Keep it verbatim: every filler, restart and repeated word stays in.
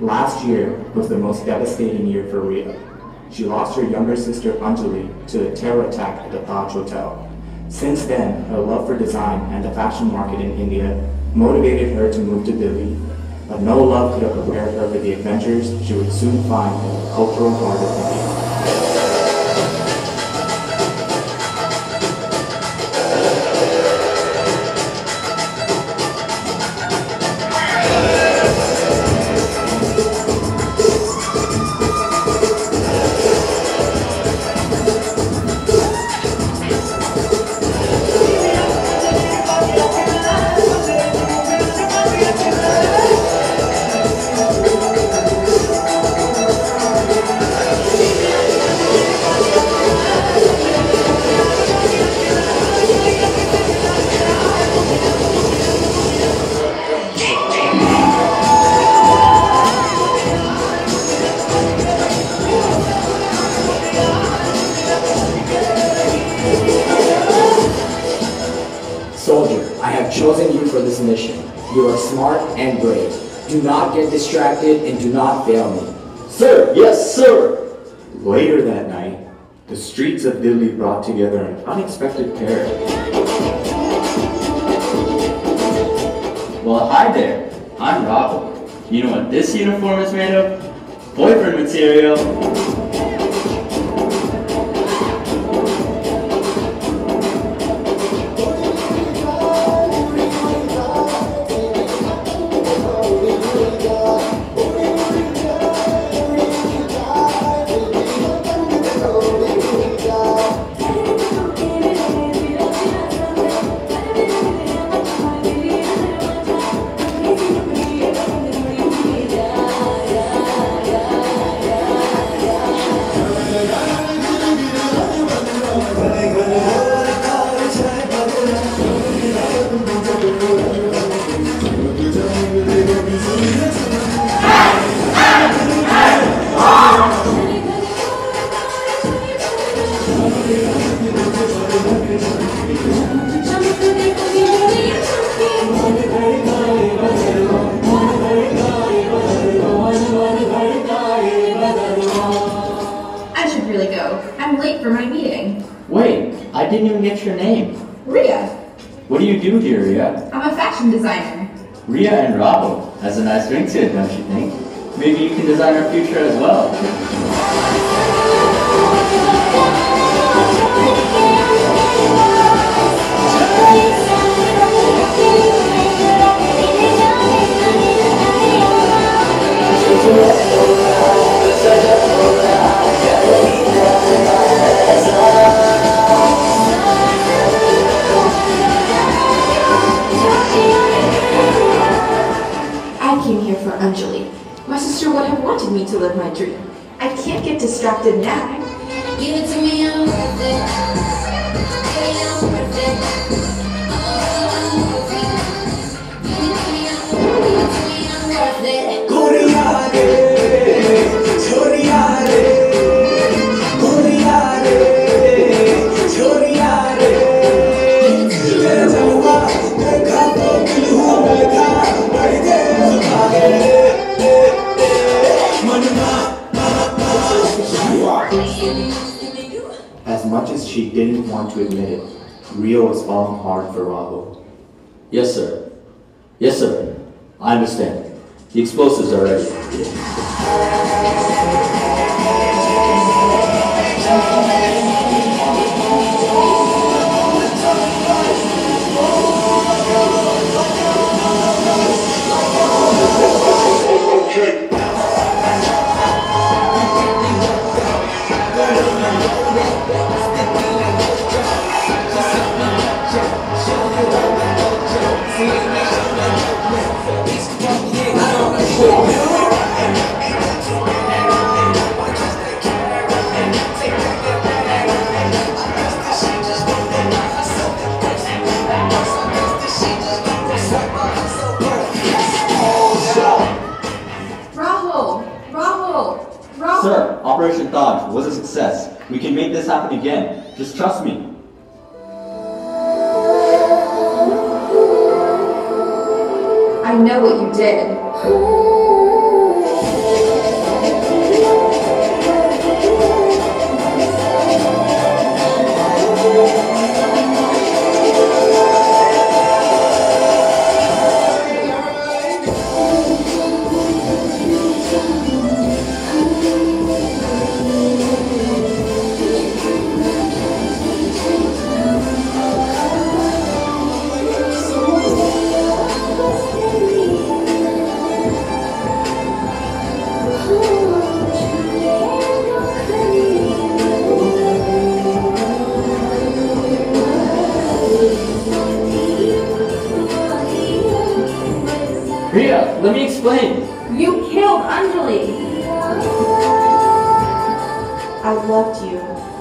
Last year was the most devastating year for Rhea. She lost her younger sister Anjali to a terror attack at the Taj Hotel. Since then, her love for design and the fashion market in India motivated her to move to Delhi, but no love could have prepared her for the adventures she would soon find in the cultural heart of India. Chosen you for this mission. You are smart and brave. Do not get distracted and do not fail me. Sir, yes, sir. Later that night, the streets of Delhi brought together an unexpected pair. Well, hi there. I'm Robbo. You know what this uniform is made of? Boyfriend material. I didn't even get your name. Rhea. What do you do here, Rhea? I'm a fashion designer. Rhea and Robbo has a nice ring to it, don't you think? Maybe you can design our future as well. Me to live my dream. I can't get distracted now. Give it to me, I'm worth it. Baby, I'm worth it. Oh, I'm worth it. Give it to me, I'm worth it. Give it to me, I'm worth it. As much as she didn't want to admit it, Rio was falling hard for Robbo. Yes, sir. Yes, sir. I understand. The explosives are ready. Okay. Sir, Operation Taj was a success. We can make this happen again. Just trust me. I know what you did. Explain. You killed Anjali. I loved you.